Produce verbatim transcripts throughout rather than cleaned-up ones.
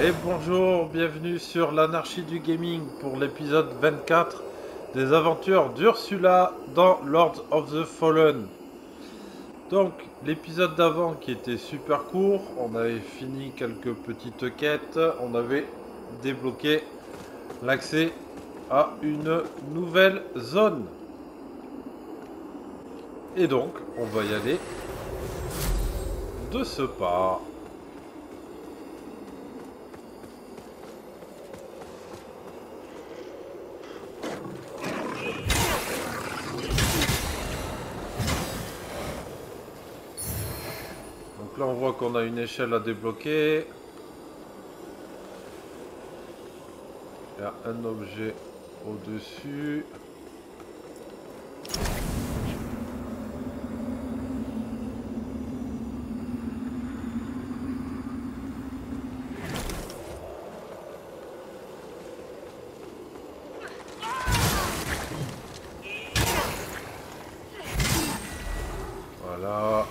Et bonjour, bienvenue sur l'Anarchie du Gaming pour l'épisode vingt-quatre des aventures d'Ursula dans Lords of the Fallen. Donc l'épisode d'avant qui était super court, on avait fini quelques petites quêtes, on avait débloqué l'accès à une nouvelle zone. Et donc on va y aller de ce pas. Là on voit qu'on a une échelle à débloquer. Il y a un objet au-dessus. Voilà.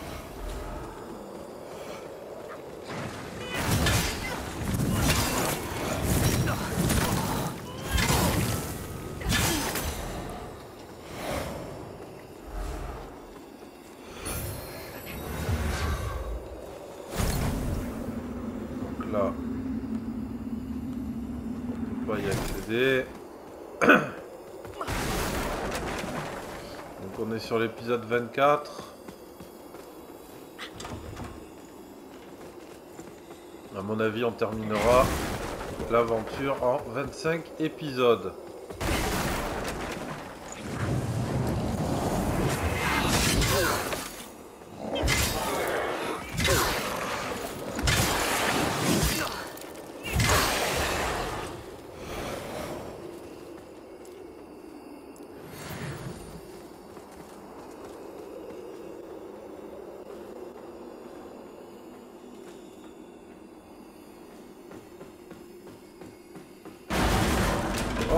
Sur l'épisode vingt-quatre, à mon avis on terminera l'aventure en vingt-cinq épisodes.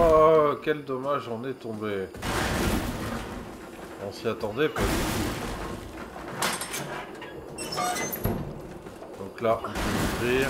Oh, quel dommage, on est tombé. On s'y attendait pas du tout. Donc là, on peut ouvrir.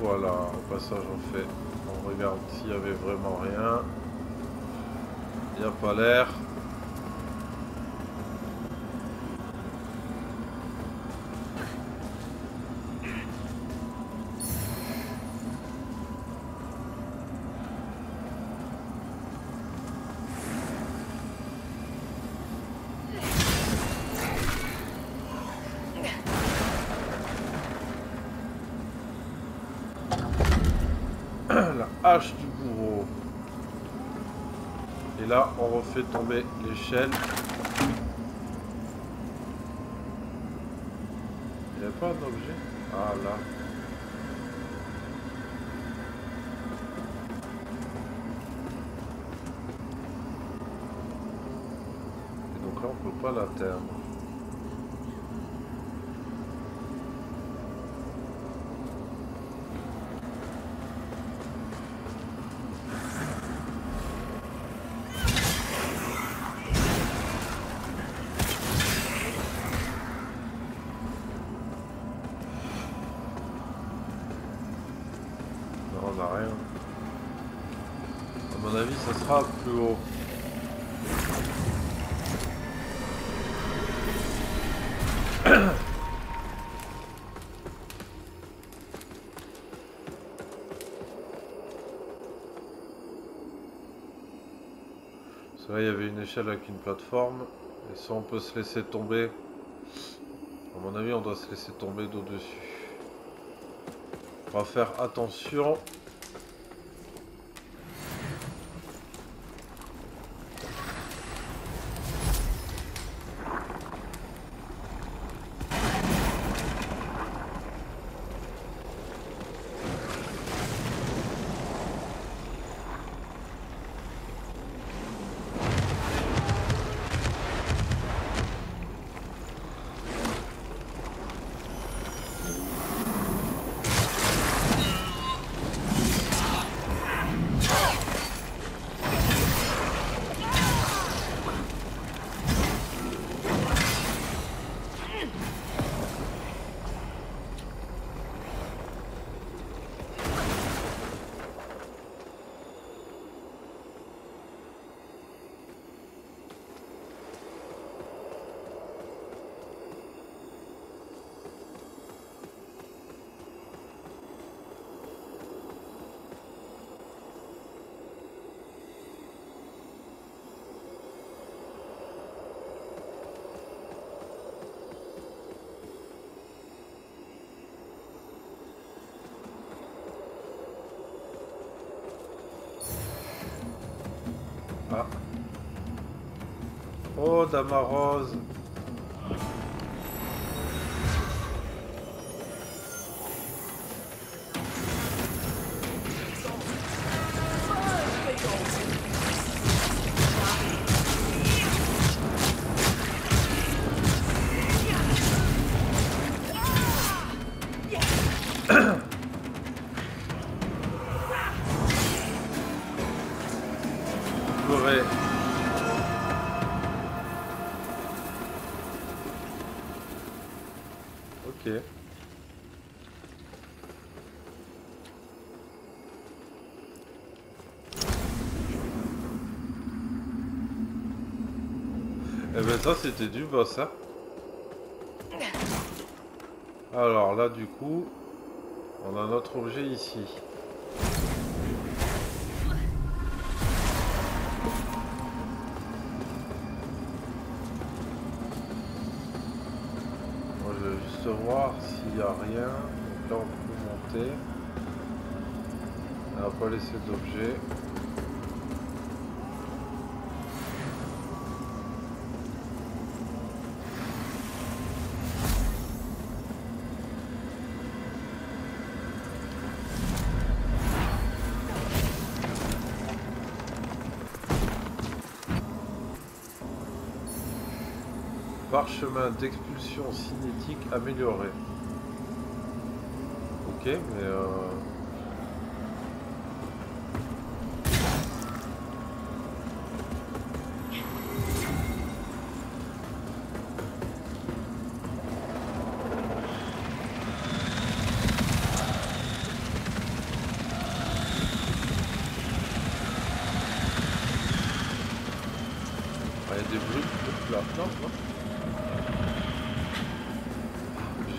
Voilà, au passage on fait, on regarde s'il n'y avait vraiment rien. Il n'y a pas l'air. Du bourreau. Et là, on refait tomber l'échelle. Il n'y a pas un objet? Ah là. Et donc là, on peut pas l'atteindre. Plus haut. Là, il y avait une échelle avec une plateforme. Et ça, on peut se laisser tomber. À mon avis, on doit se laisser tomber d'au-dessus. On va faire attention. Ah. Oh, Damarose. Ça c'était du boss, hein. Alors là du coup on a notre objet ici. Moi je vais juste voir s'il n'y a rien. Donc là on peut monter. On n'a pas laissé d'objet. Parchemin d'expulsion cinétique amélioré. Ok, mais euh... ah, il y a des bruits de plats, non ?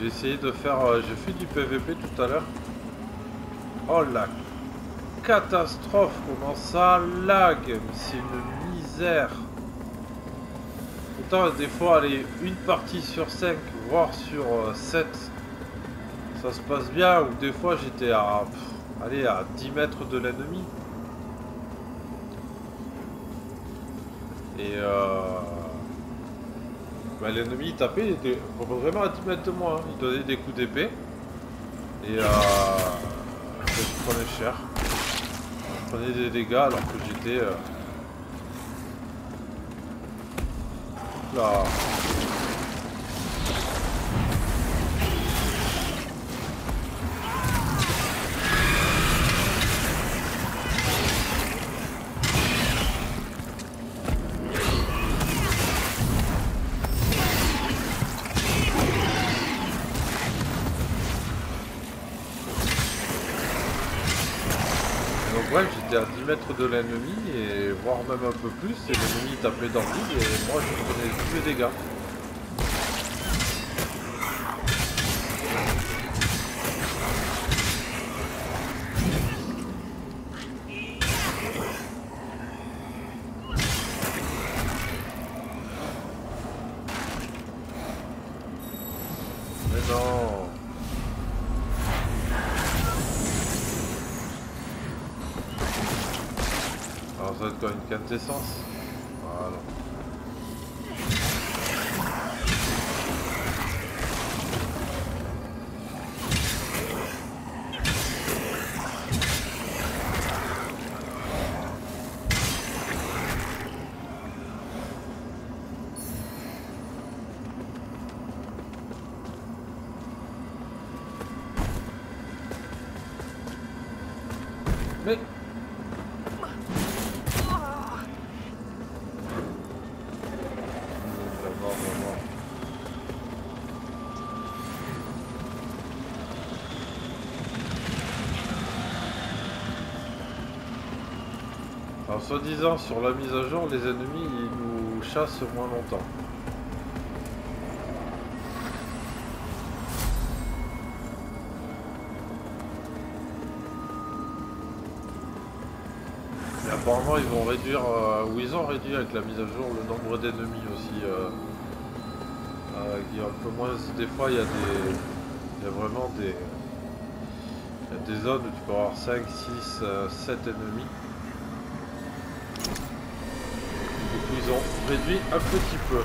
J'ai essayé de faire... Euh, j'ai fait du P V P tout à l'heure. Oh la catastrophe! Comment ça lag? C'est une misère. Pourtant des fois aller une partie sur cinq, voire sur euh, sept, ça se passe bien. Ou des fois j'étais à... Pff, allez, à dix mètres de l'ennemi. Et... Euh... Bah, l'ennemi il tapait, il était vraiment à dix mètres de moi, hein. Il donnait des coups d'épée et euh, je prenais cher, je prenais des dégâts alors que j'étais euh... là. Mètres de l'ennemi et voire même un peu plus, et l'ennemi tapait dans le vide et moi je prenais tous les dégâts. non. Alors ça doit être quand même une canne d'essence. Voilà. Soi-disant sur la mise à jour, les ennemis ils nous chassent moins longtemps. Et apparemment ils vont réduire, euh, ou ils ont réduit avec la mise à jour le nombre d'ennemis aussi. Euh, euh, il y a un peu moins, des fois il y a des, il y a vraiment des, il y a des zones où tu peux avoir cinq, six, sept ennemis. Ils ont réduit un petit peu.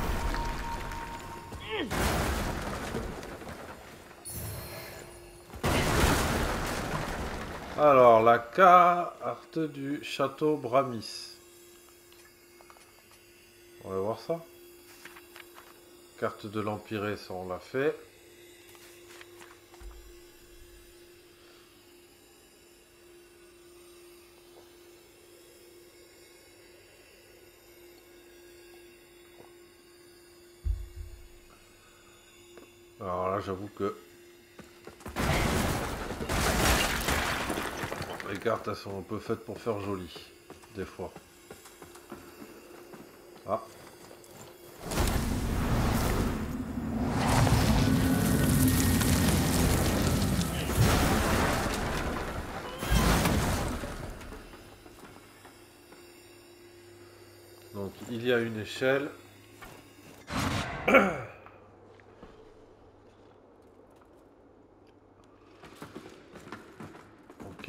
Alors, la carte du château Bramis. On va voir ça. Carte de l'Empiré, ça on l'a fait. Alors là j'avoue que les cartes elles sont un peu faites pour faire joli des fois. Ah. Donc il y a une échelle.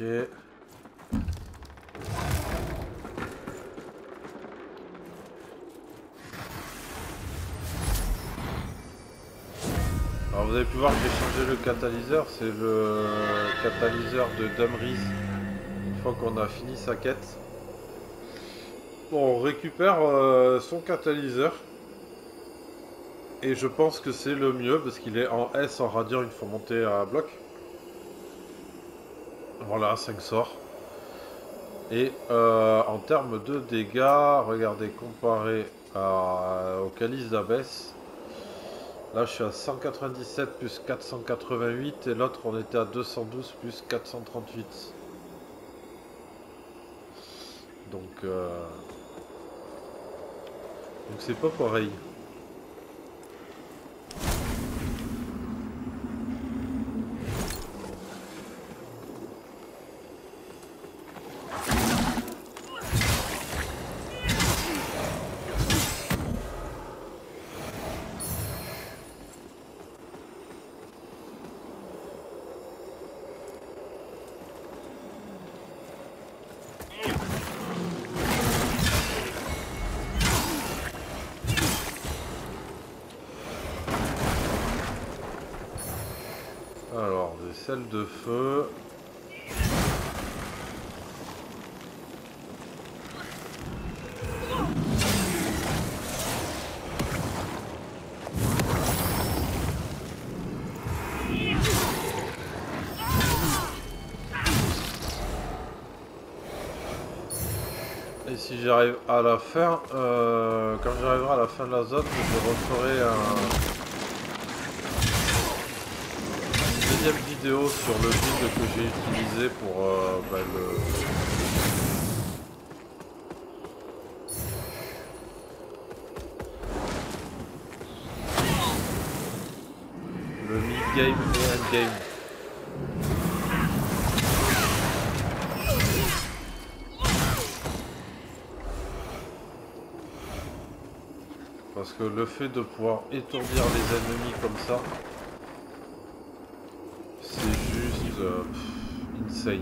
Okay. Alors vous avez pu voir que j'ai changé le catalyseur, c'est le catalyseur de Damrys. Une fois qu'on a fini sa quête, bon, on récupère euh, son catalyseur et je pense que c'est le mieux parce qu'il est en S en radiant une fois monté à bloc. Voilà, cinq sorts. Et euh, en termes de dégâts, regardez, comparé à, au calice d'Abbesse, là je suis à cent quatre-vingt-dix-sept plus quatre cent quatre-vingt-huit et l'autre on était à deux cent douze plus quatre cent trente-huit. Donc euh, donc c'est pas pareil. De feu. Et si j'arrive à la fin, euh, quand j'arriverai à la fin de la zone, je referai un... vidéo sur le build que j'ai utilisé pour euh, bah, le, le mid-game et end-game. Parce que le fait de pouvoir étourdir les ennemis comme ça, Ça y est.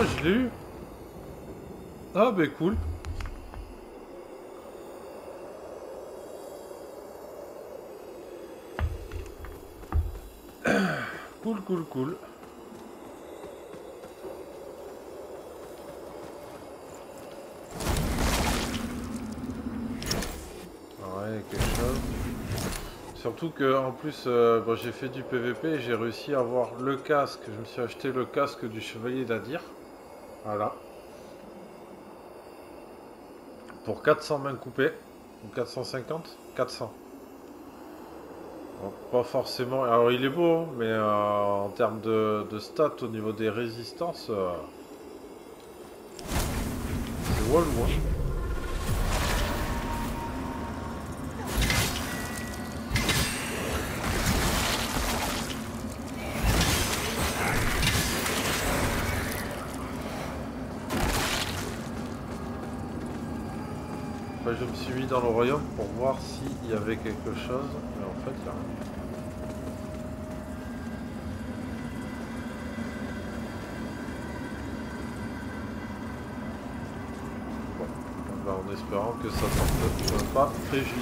Ah, je l'ai eu. Ah bah cool. Cool, cool, cool. Ouais, quelque chose. Surtout que en plus euh, bon, j'ai fait du P V P, j'ai réussi à avoir le casque. Je me suis acheté le casque du chevalier d'Adir. Voilà. Pour quatre cents mains coupées. Ou quatre cent cinquante, quatre cents. Donc, pas forcément... Alors il est beau, mais euh, en termes de, de stats au niveau des résistances... Euh... C'est wall, wall. Je me suis mis dans le royaume pour voir s'il y avait quelque chose, mais en fait, il n'y a rien. Bon, ben, en espérant que ça ne porte pas préjudice.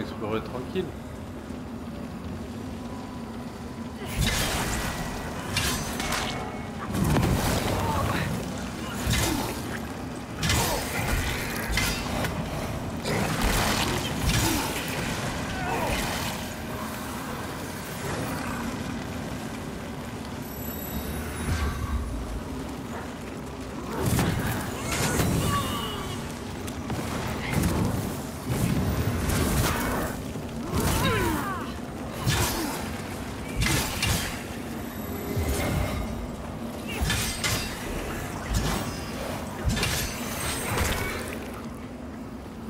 Explorer tranquille.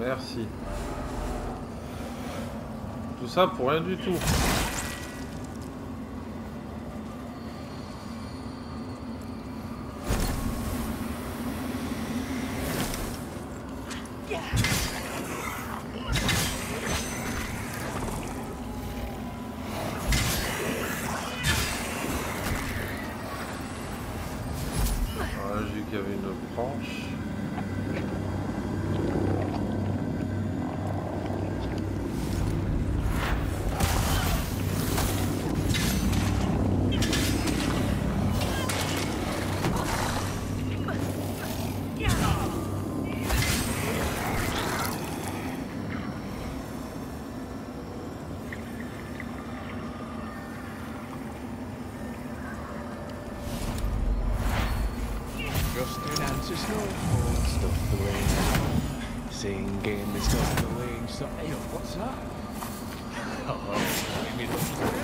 Merci. Tout ça pour rien du tout. Voilà, j'ai vu qu'il y avait une branche. same game is just delaying some. Hey, what's up? Hello, give me the...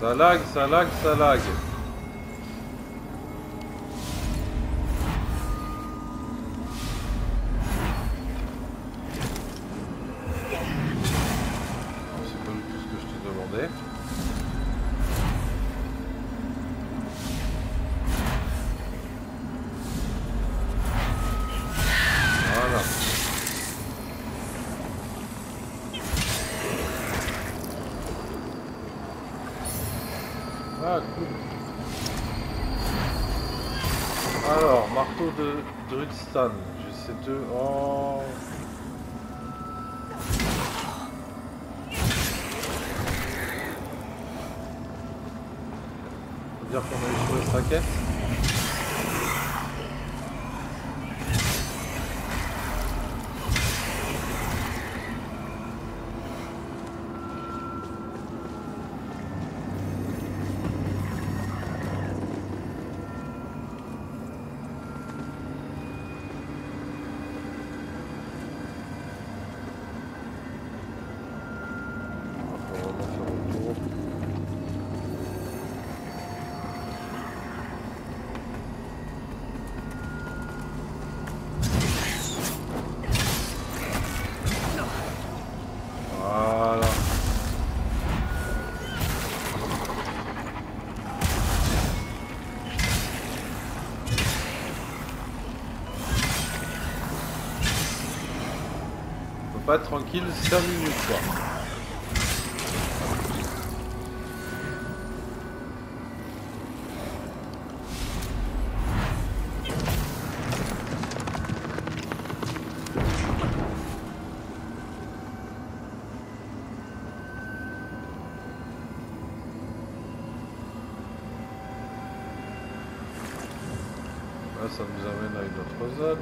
Ça lag, ça lag, ça lag. Druidstone, j'ai ces deux en... Faut dire qu'on a eu sur les raquettes. Pas tranquille, cinq minutes quoi. Là, ça nous amène à une autre zone.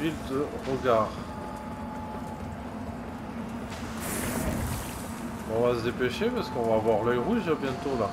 D'huile de regard. On va se dépêcher parce qu'on va avoir l'œil rouge bientôt là.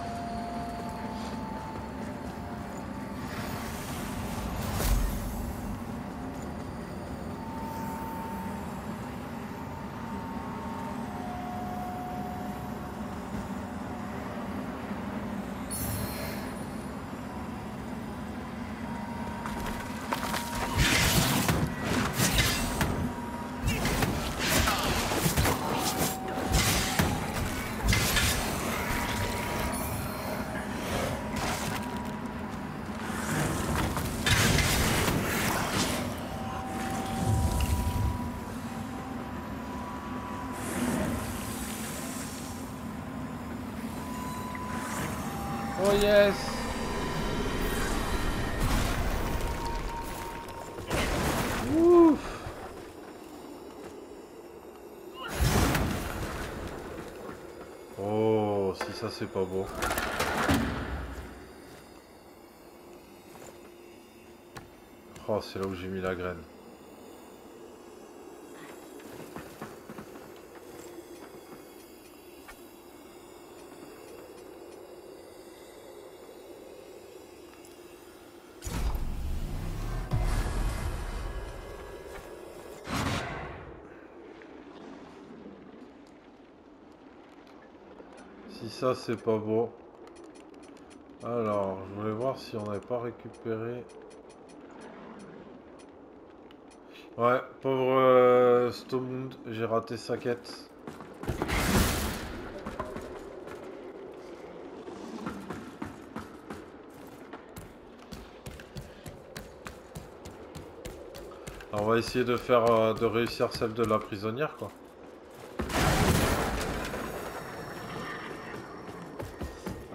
Oh yes. Ouf. Oh, si ça c'est pas beau. Oh, c'est là où j'ai mis la graine. Ça c'est pas beau. Alors je voulais voir si on n'avait pas récupéré. Ouais, pauvre euh, Stormound, j'ai raté sa quête. Alors, on va essayer de faire euh, de réussir celle de la prisonnière quoi.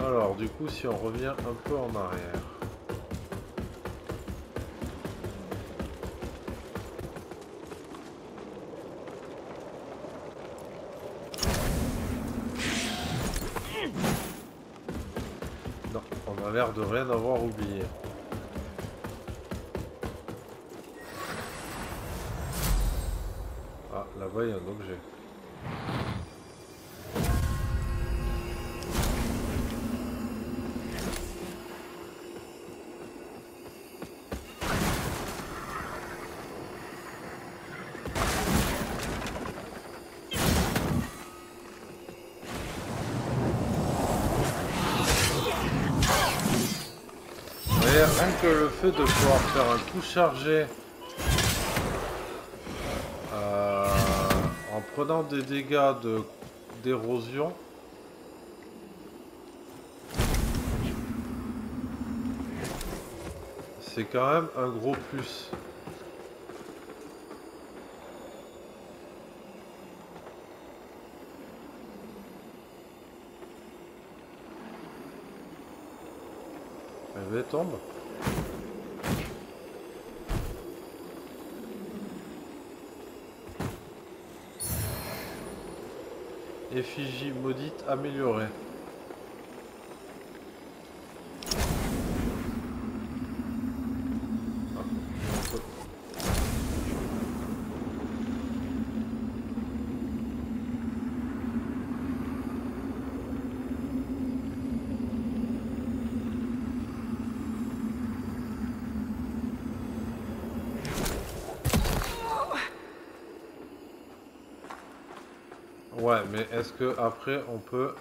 Alors du coup si on revient un peu en arrière. a l'air de rien avoir oublié. Ah, là-bas il y a un objet. De pouvoir faire un coup chargé euh, en prenant des dégâts de d'érosion, c'est quand même un gros plus. Elle tombe. Effigie maudite améliorée. Ouais, mais est-ce que après on peut...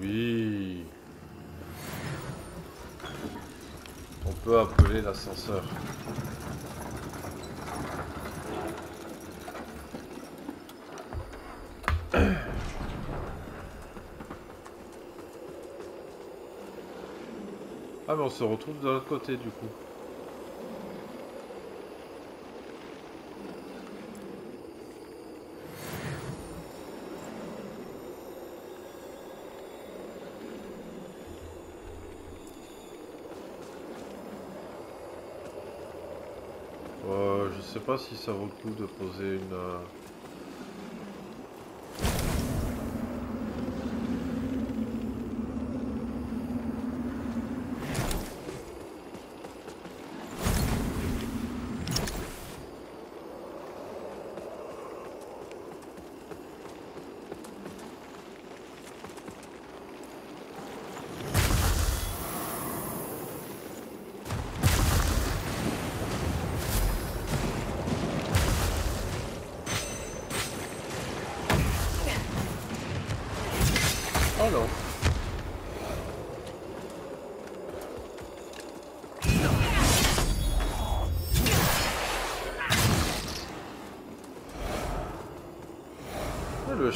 Oui. On peut appeler l'ascenseur. Ah, mais on se retrouve de l'autre côté du coup. Je sais pas si ça vaut le coup de poser une...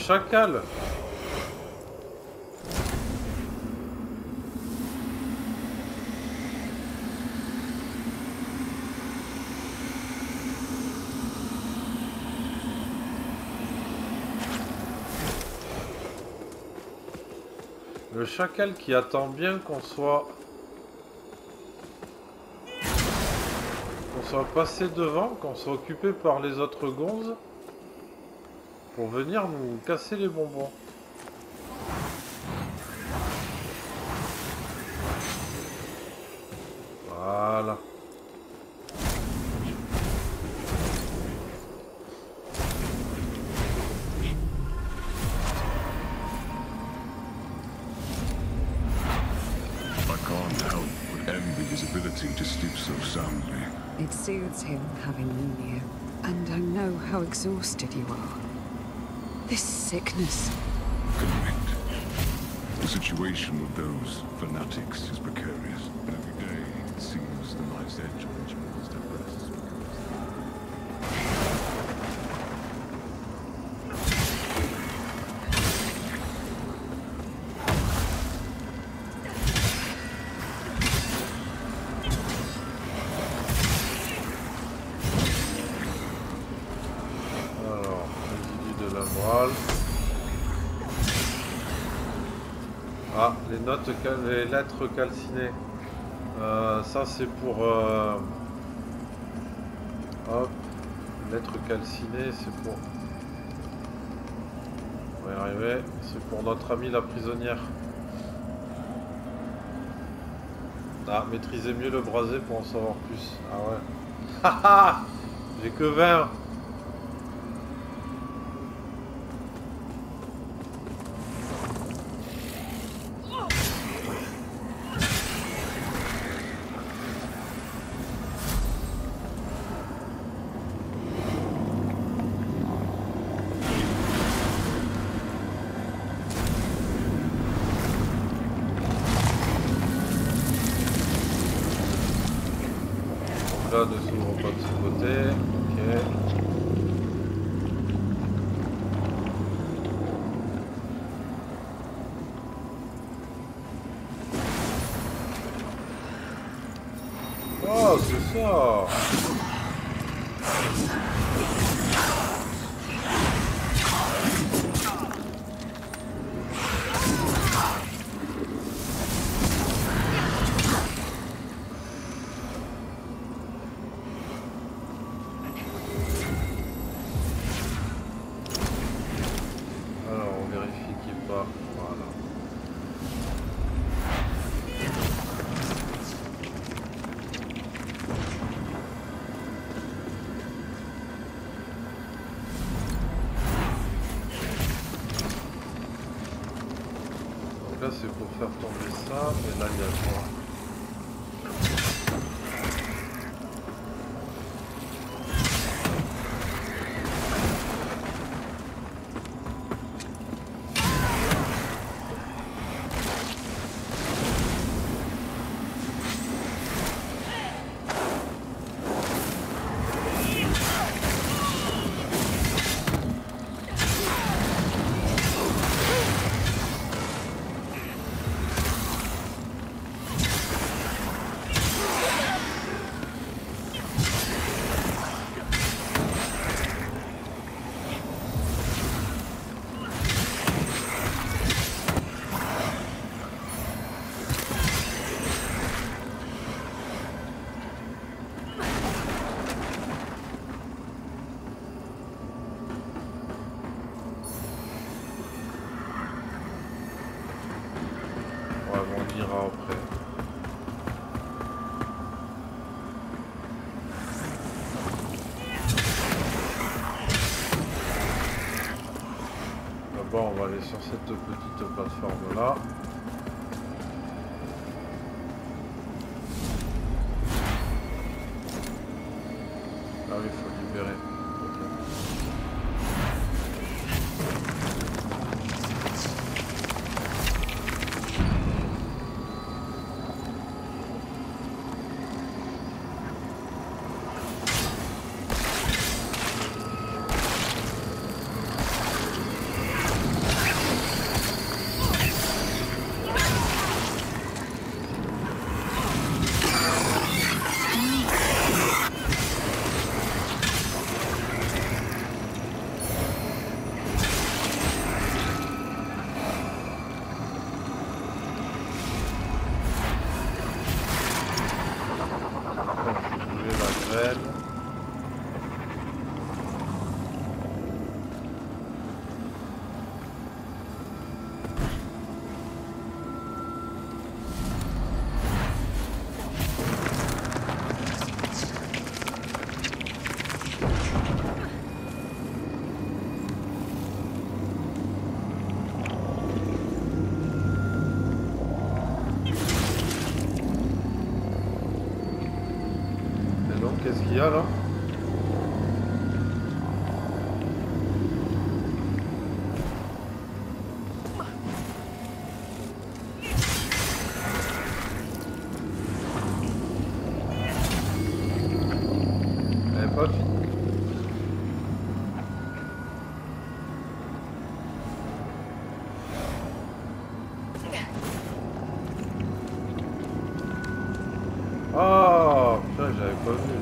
Chacal. Le chacal qui attend bien qu'on soit... qu'on soit passé devant, qu'on soit occupé par les autres gonzes. Pour venir nous casser les bonbons. Voilà. I can't help but envy his ability to sleep so soundly. It soothes him having you near, and I know how exhausted you are. This sickness. Convict. The situation with those fanatics is precarious, and every day it seems the knife's edge on which one's at rest. Note les lettres calcinées, euh, ça c'est pour euh... hop, lettres calcinées, c'est pour est arrivé. C'est pour notre amie la prisonnière. Ah, maîtrisez mieux le brasé pour en savoir plus. Ah ouais. Haha. J'ai que vingt. C'est pour faire tomber ça, mais là il y a quoi? On va aller sur cette petite plateforme là. Ah oui, il faut libérer. Là, elle n'est pas finie. Oh, putain, j'avais pas vu.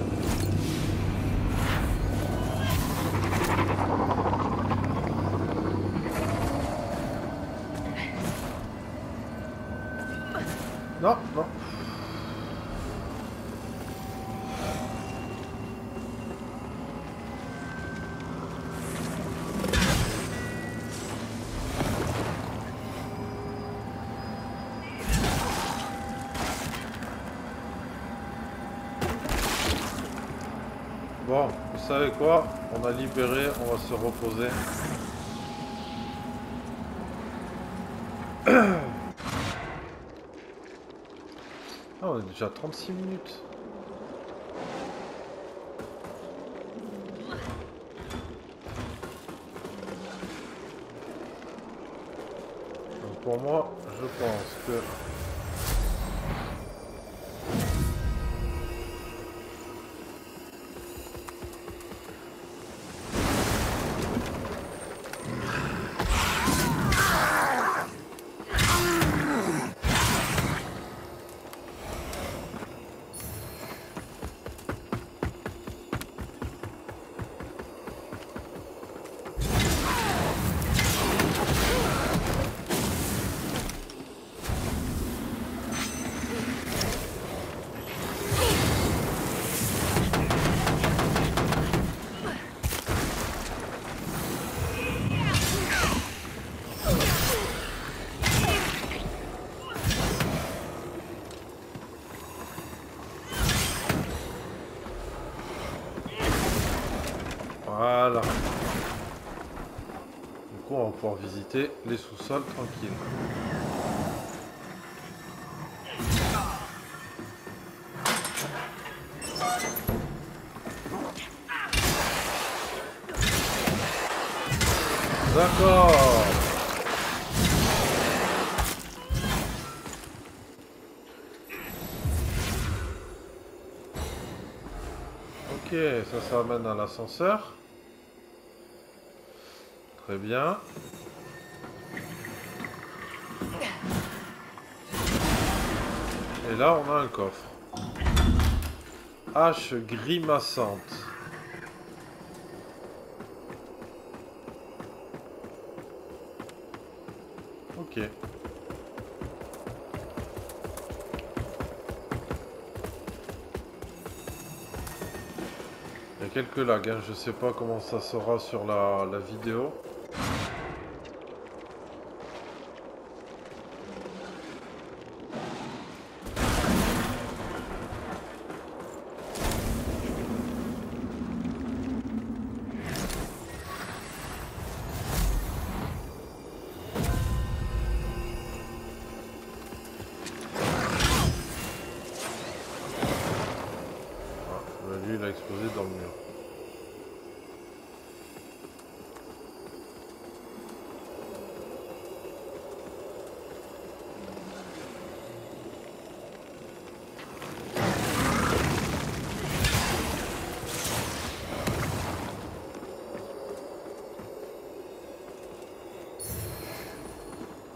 Non, non. Bon, vous savez quoi? On a libéré, on va se reposer. Ah, on est déjà à trente-six minutes. Donc pour moi, je pense que... Pour visiter les sous-sols tranquilles. D'accord. Ok, ça, ça amène à l'ascenseur. Très bien. Et là, on a un coffre. Hache grimaçante. Ok. Il y a quelques lags, hein. Je sais pas comment ça sera sur la, la vidéo.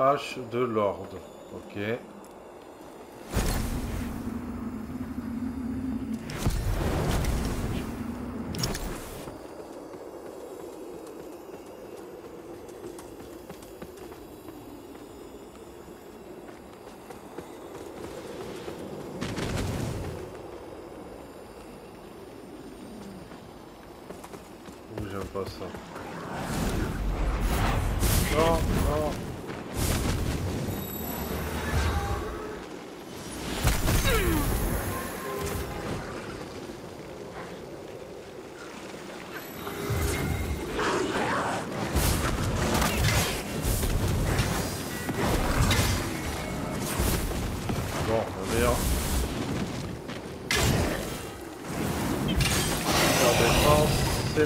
Hache de l'ordre, ok. Ouh, j'aime pas ça. Non, non.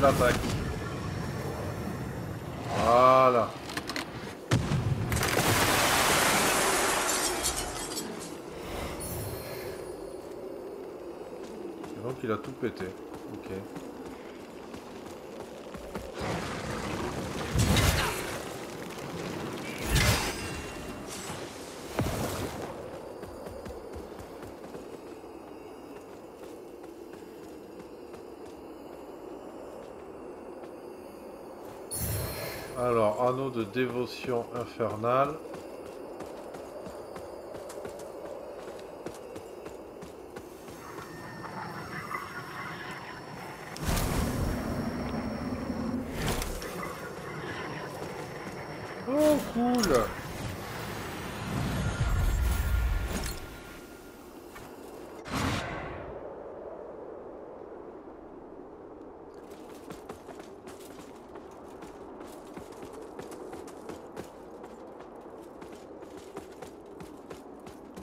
L'attaque. Voilà. Et donc il a tout pété. Ok. Alors, anneau de dévotion infernale. Oh, cool!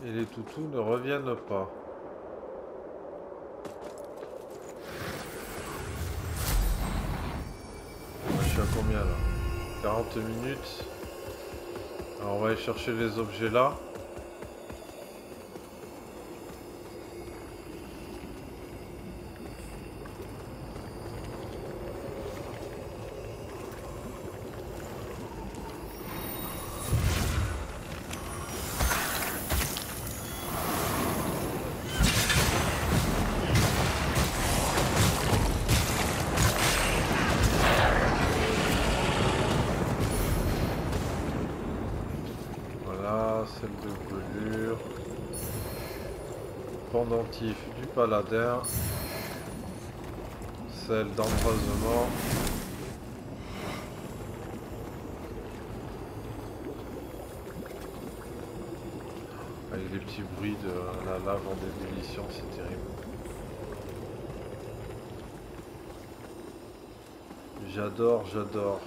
et les toutous ne reviennent pas. Moi, je suis à combien là? quarante minutes. Alors on va aller chercher les objets là. Pendentif du paladin, celle d'embrasement. Avec les petits bruits de la lave en ébullition, c'est terrible. J'adore, j'adore.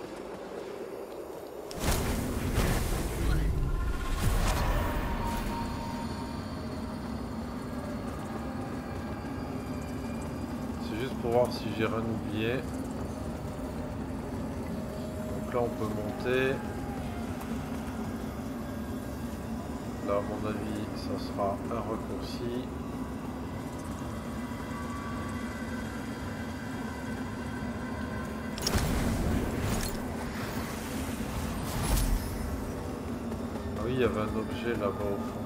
Si j'ai rien oublié, donc là on peut monter. Là à mon avis ça sera un raccourci. Ah oui, il y avait un objet là-bas au fond.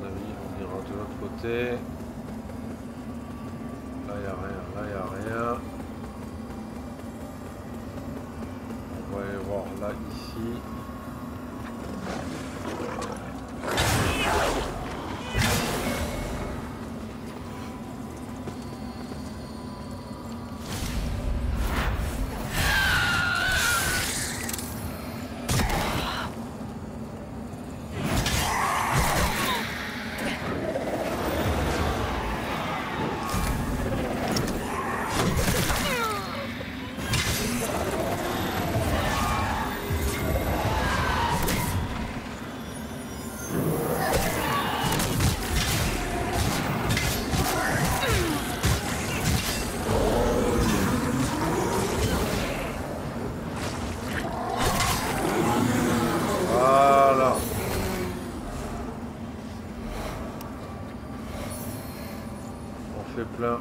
Là, il n'y a rien, là, il n'y a rien. On va aller voir là, ici.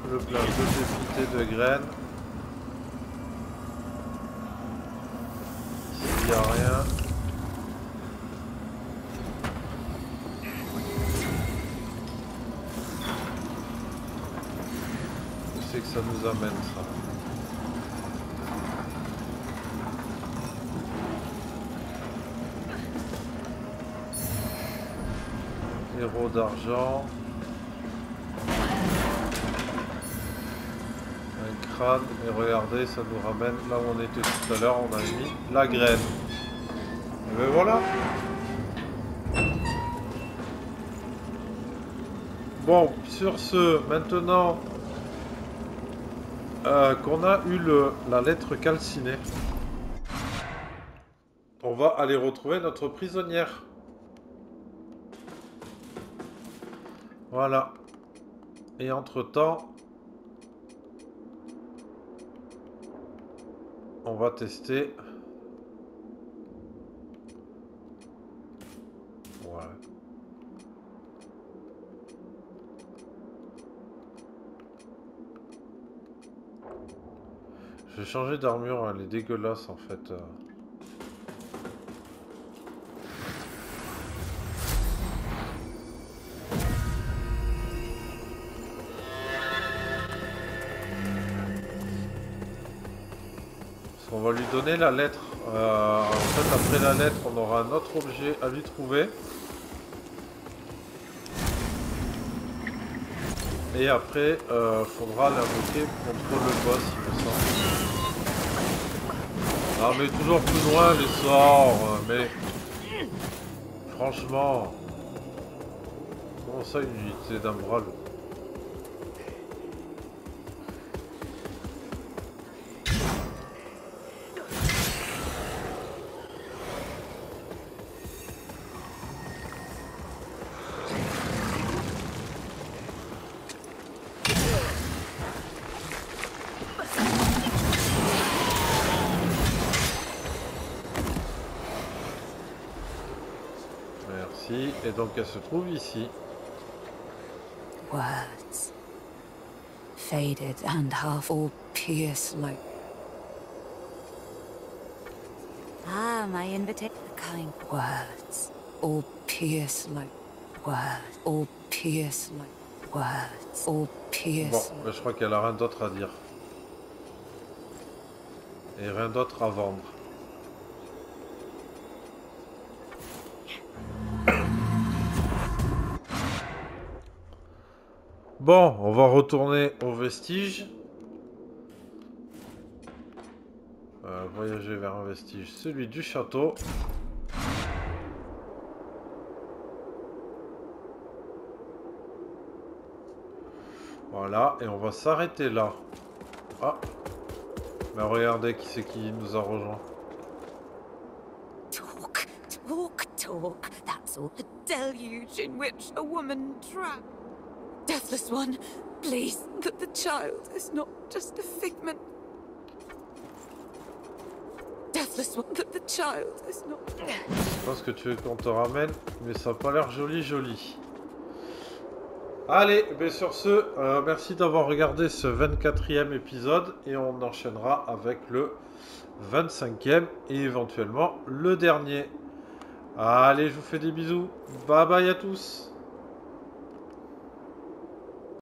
Le plein de défité de graines. Ici, il n'y a rien. Où c'est que ça nous amène ça? Héros d'argent. Et regardez, ça nous ramène là où on était tout à l'heure, on a mis la graine. Et ben voilà. Bon, sur ce, maintenant euh, qu'on a eu le, la lettre calcinée, on va aller retrouver notre prisonnière. Voilà. Et entre-temps... on va tester. Voilà. J'ai changé d'armure, elle est dégueulasse en fait. On va lui donner la lettre. Euh, en fait, après la lettre, on aura un autre objet à lui trouver. Et après, euh, faudra l'invoquer contre le boss, il me semble. Ah, mais toujours plus loin les sorts. Mais franchement, comment ça une unité d'Ambral? Et donc elle se trouve ici. Words faded and half all pierced like. Ah, my invitation. Kind words, all pierced like words, all pierced like words, all pierced. Bon, ben je crois qu'elle a rien d'autre à dire et rien d'autre à vendre. Bon, on va retourner aux vestiges. Euh, voyager vers un vestige, celui du château. Voilà, et on va s'arrêter là. Ah, mais regardez qui c'est qui nous a rejoint. Talk, talk, talk. That's all the deluge in which a woman trapped. Deathless one, please, that the child is not just a figment. Je pense que tu veux qu'on te ramène, mais ça n'a pas l'air joli joli. Allez, mais sur ce, euh, merci d'avoir regardé ce vingt-quatrième épisode et on enchaînera avec le vingt-cinquième et éventuellement le dernier. Allez, je vous fais des bisous. Bye bye à tous.